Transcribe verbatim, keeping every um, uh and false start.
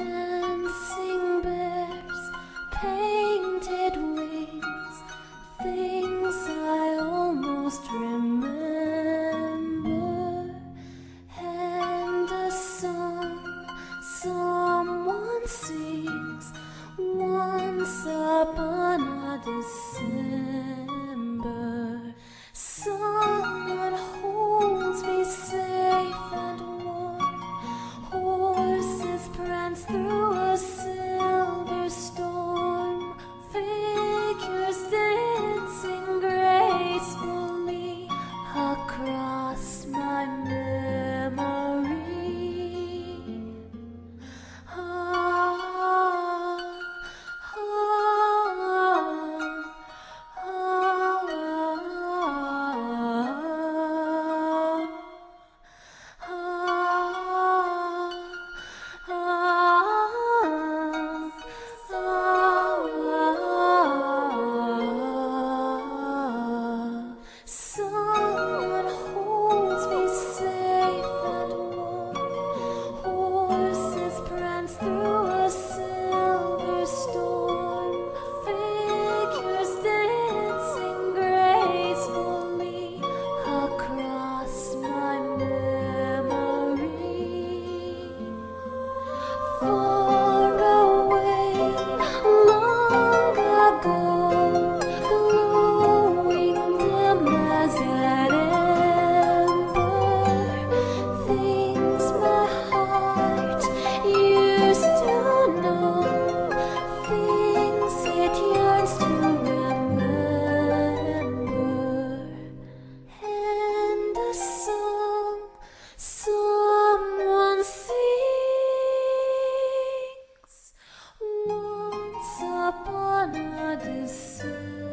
Dancing bears, painted wings, things I almost remember, and a song someone sings once upon a December. Someone holds me safe and warm, horses prance through a silver storm, figures dancing gracefully across my memory. Ah, ah, ah, ah, ah, ah. Someone holds me safe and warm, horses prance through a silver storm, figures dancing gracefully across my memory. Far away, long ago, glowing dim as an ember, things my heart used to know, things it yearns to remember, and a song someone sings once upon a December.